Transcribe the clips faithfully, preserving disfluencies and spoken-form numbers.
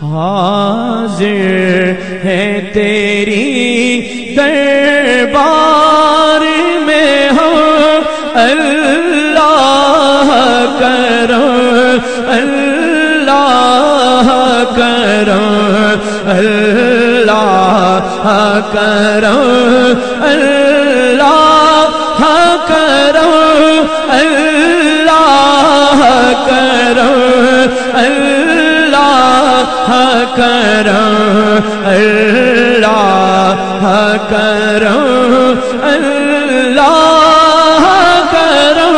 حاضر ہے تیری دربار میں ہو اللہ کرو اللہ کرو اللہ کرو اللہ کرو اللہ کرو اللہ کرو اللہ کرو اللہ کرو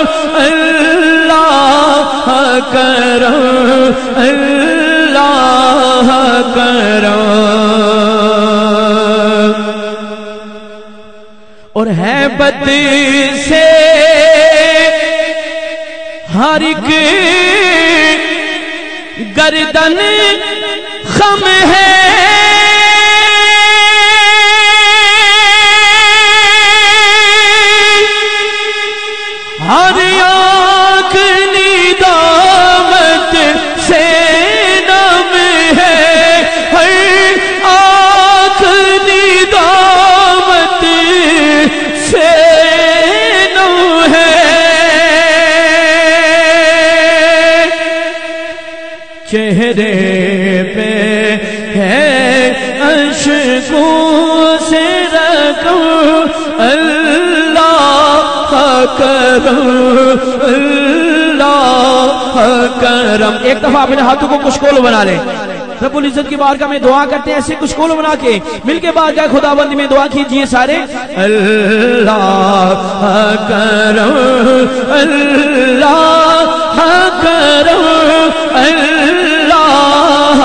اللہ کرو اللہ کرو. اور ہیبت سے ہر ایک گردن خم ہے ہر آنکھ ندامت سے نم ہے ہر آنکھ ندامت سے نم ہے چہرے پہ ہے اشکوں سے رکھو کرم اللہ کرم. ایک دفعہ اپنے ہاتھوں کو کشکول بنا لیں. رب العزت کی بارگاہ میں دعا کرتے ہیں ایسے کشکول بنا کے مل کے بارگاہ خداوند میں دعا کیجئے سارے. اللہ کرم اللہ کرم اللہ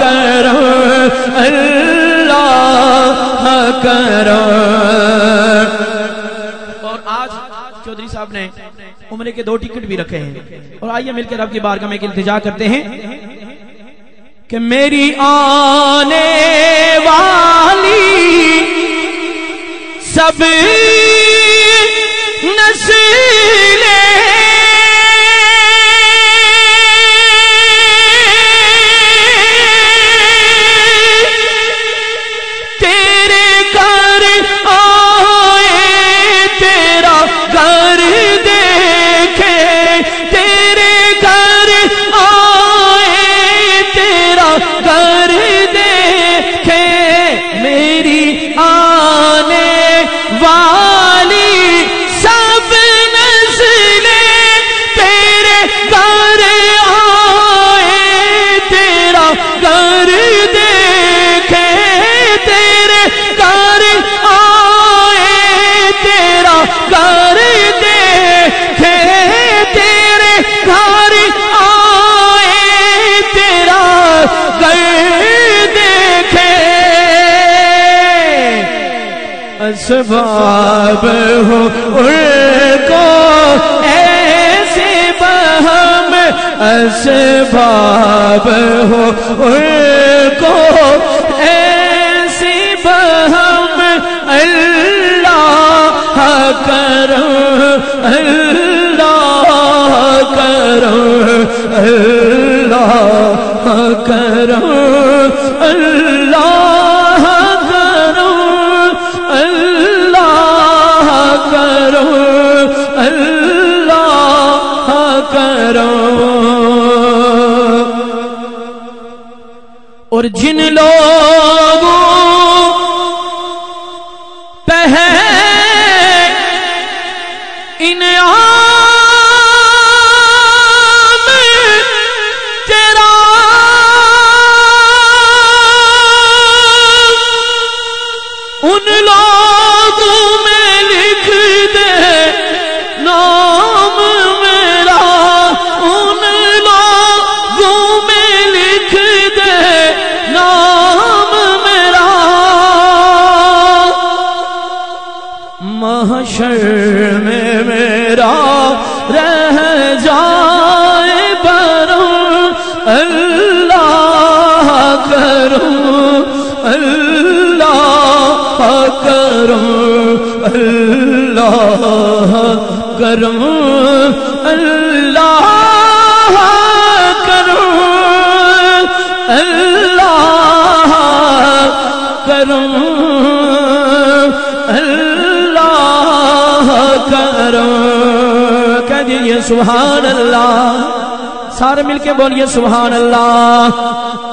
کرم اللہ کرم. چودھری صاحب نے عمرے کے دو ٹکٹ بھی رکھے ہیں اور آئیے مل کے رب کی بارگاہ میں التجا کرتے ہیں کہ میری آنے والی سب نسلیں اسباب ہو ان کو ایسے بہم اسباب ہو ان کو ایسے بہم اللہ کرو اللہ کرو اللہ کرو اللہ اور جن لوگوں پہ ہے انعام تیرا ان لوگوں میں لکھ دے نام میرا ان لوگوں میں لکھ دے نام میرا محشر میں میرا رہ جائے برو اللہ کرو اللہ کرو اللہ کرو اللہ کرم اللہ کرم کہہ دیجئے سبحان اللہ، سارے مل کے بولیے سبحان اللہ۔